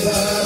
Viva